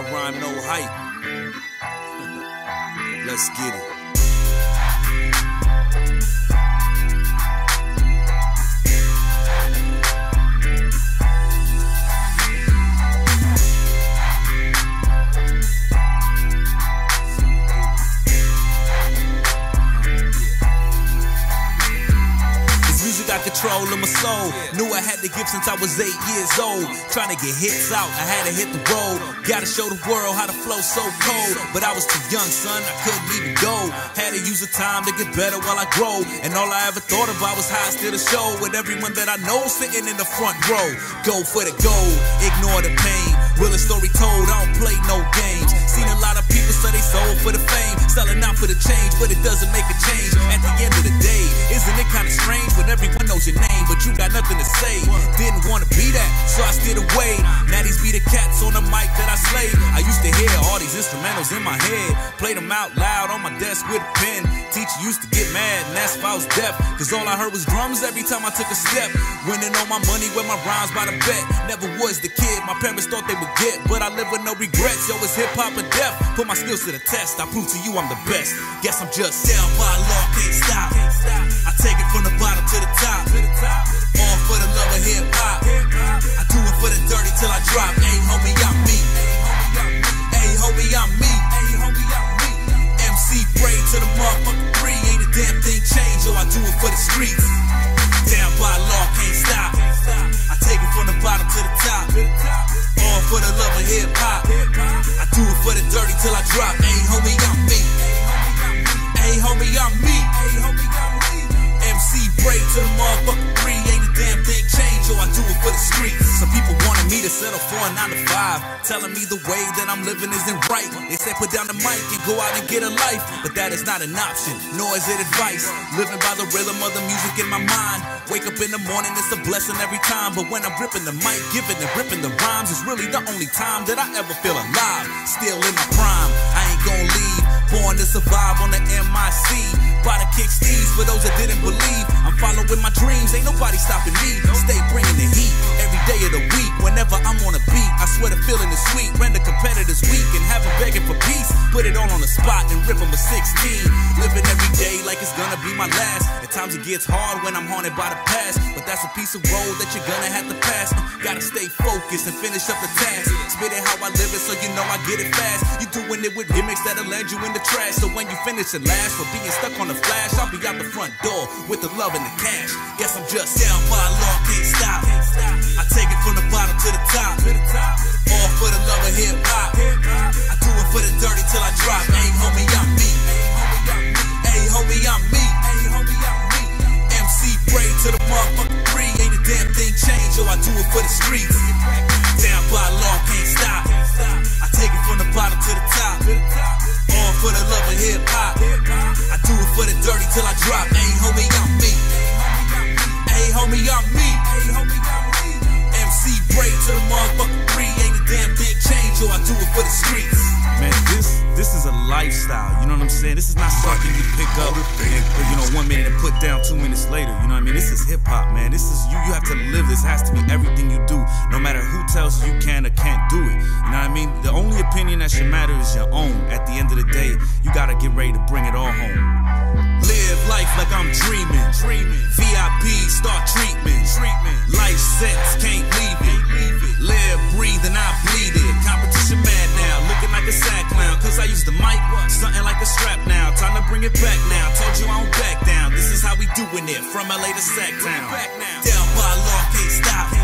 all rhyme, no hype. Let's get it. Control of my soul, knew I had the gift since I was 8 years old. Trying to get hits out, I had to hit the road. Gotta show the world how to flow so cold. But I was too young, son, I couldn't even go. Had to use the time to get better while I grow. And all I ever thought about was how I steal the show, with everyone that I know sitting in the front row. Go for the gold, ignore the pain. Realest story told, I don't play no games. Seen a lot of people sell they soul for the fame, selling out for the change, but it doesn't make a change. At the end of the day, isn't it kind of strange when everyone knows your name, but you got nothing to say? Didn't want to be that, so I steered away. Now these be the cats on the mic that I slay. I used to hear all these instrumentals in my head, played them out loud on my desk with a pen. Teacher used to get mad, and that's if I was deaf, cause all I heard was drums every time I took a step. Winning all my money with my rhymes by the bet. Never was the kid my parents thought they would get, but I live with no regrets. Yo, it's hip-hop or death. Put my skills to the test, I prove to you I'm the best. Guess I'm just down by law, can't stop. I take it from the bottom to the top. All for the love of hip hop. I do it for the dirty till I drop. Hey homie, I'm me. Hey homie, I'm me. MC Bray to the motherfucking free. Ain't a damn thing changed, yo. I do it for the streets. Down by law, can't stop. I take it from the bottom to the top. All for the love of hip hop. I do it for the dirty till I drop. Hey homie, I'm me. Hey homie, I'm me. MC Bray to the motherfucking free. Ain't a damn thing changed, yo, I do it for the streets. Some people wanted me to settle for a 9-to-5, telling me the way that I'm living isn't right. They said put down the mic and go out and get a life, but that is not an option, nor is it advice. Living by the rhythm of the music in my mind. Wake up in the morning, it's a blessing every time. But when I'm ripping the mic, giving and ripping the rhymes, it's really the only time that I ever feel alive. Still in my prime, I ain't gonna leave. Born to survive on the MIC. Bought a kick steez for those that didn't believe. I'm following my dreams, ain't nobody stopping me. Stay bringing the heat every day of the week. Whenever I'm on a beat, I swear the feeling is sweet. Render competitors weak and have them begging for peace. Put it all on the spot and rip them a 16. Living every day like it's gonna be my last. At times it gets hard when I'm haunted by the past, but that's a piece of road that you're gonna have to pass. Gotta stay focused and finish up the task. Spit it how I live it so you know I get it fast. You doing it with gimmicks that'll land you in the trash. So when you finish and last for being stuck on the flash, I'll be out the front door with the love and the cash. Guess I'm just down by law, can't stop. I take it from the bottom to the top. All for the love of hip hop. I do it for the dirty till I drop. Hey homie, I'm me. Hey homie, I'm me. MC Bray to the motherfucking free. Ain't a damn thing changed, yo, I do it for the streets. Down by law, can't stop. I take it from the bottom to the top. All for the love of hip hop. I do it for the dirty till I drop. Hey homie, I'm me. Hey homie, I'm me. MC Bray to the motherfucking free. Ain't a damn thing changed, yo, I do it for the streets. Man, this is a lifestyle, you know what I'm saying? This is not something you pick up and, you know, 1 minute and put down 2 minutes later, you know what I mean? This is hip-hop, man. This is, you have to live. This has to be everything you do, no matter who tells you can or can't do it, you know what I mean? The only opinion that should matter is your own. At the end of the day, you gotta get ready to bring it all home. Live life like I'm dreaming. VIP, start treatment. Life sets, can't leave it. Live, breathe, and I bleed it. Competition mad now, looking like a sad clown. Cause I used the mic, something like a strap now. Time to bring it back now, told you I don't back down. This is how we doing it, from LA to Sac Town. Down by law, can't stop.